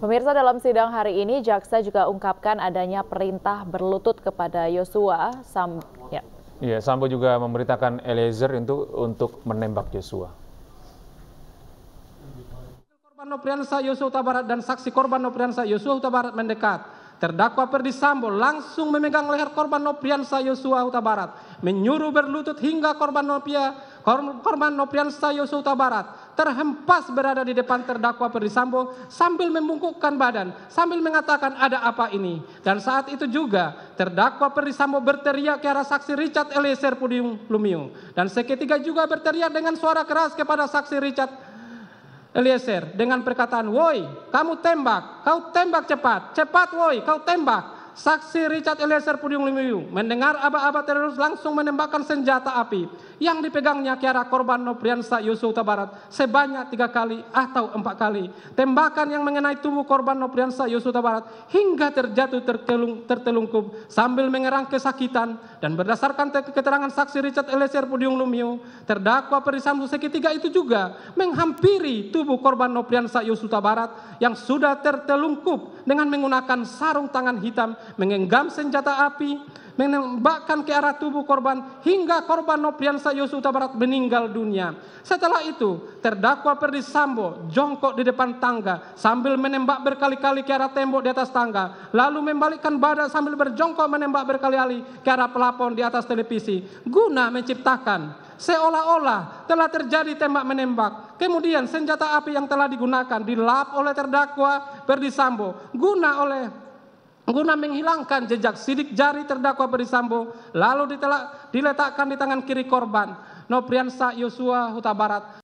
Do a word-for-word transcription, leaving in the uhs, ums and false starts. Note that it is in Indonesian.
Pemirsa, dalam sidang hari ini jaksa juga ungkapkan adanya perintah berlutut kepada Yosua Sambo. Ya. Ya, Sambo juga memerintahkan Eliezer untuk untuk menembak Yosua. Korban Nofriansyah Yosua Hutabarat dan saksi korban Nofriansyah Yosua Hutabarat mendekat. Terdakwa Ferdy Sambo langsung memegang leher korban Nofriansyah Yosua Hutabarat, menyuruh berlutut hingga korban Nofriansyah Korban Nofriansyah Yosua Hutabarat terhempas berada di depan terdakwa Ferdy Sambo sambil membungkukkan badan, sambil mengatakan ada apa ini. Dan saat itu juga terdakwa Ferdy Sambo berteriak ke arah saksi Richard Eliezer Pudium Lumio. Dan seketika juga berteriak dengan suara keras kepada saksi Richard Eliezer dengan perkataan, "Woi, kamu tembak, kau tembak cepat, cepat woi, kau tembak." Saksi Richard Eliezer Pudium Lumio mendengar aba-aba teroris langsung menembakkan senjata api yang dipegangnya ke arah korban Nofriansyah Yosua Hutabarat sebanyak tiga kali atau empat kali. Tembakan yang mengenai tubuh korban Nofriansyah Yosua Hutabarat hingga terjatuh tertelung, tertelungkup sambil mengerang kesakitan. Dan berdasarkan keterangan saksi Richard Eliezer Pudium Lumio, terdakwa Ferdy Sambo seketika itu juga menghampiri tubuh korban Nofriansyah Yosua Hutabarat yang sudah tertelungkup dengan menggunakan sarung tangan hitam, mengenggam senjata api, menembakkan ke arah tubuh korban hingga korban Nofriansyah Yosua Hutabarat meninggal dunia. Setelah itu, terdakwa Ferdy Sambo jongkok di depan tangga sambil menembak berkali-kali ke arah tembok di atas tangga, lalu membalikkan badan sambil berjongkok menembak berkali-kali ke arah pelafon di atas televisi guna menciptakan seolah-olah telah terjadi tembak-menembak. Kemudian senjata api yang telah digunakan dilap oleh terdakwa Ferdy Sambo guna oleh Guna menghilangkan jejak sidik jari terdakwa Ferdy Sambo, lalu diletakkan di tangan kiri korban Nofriansyah Yosua Hutabarat.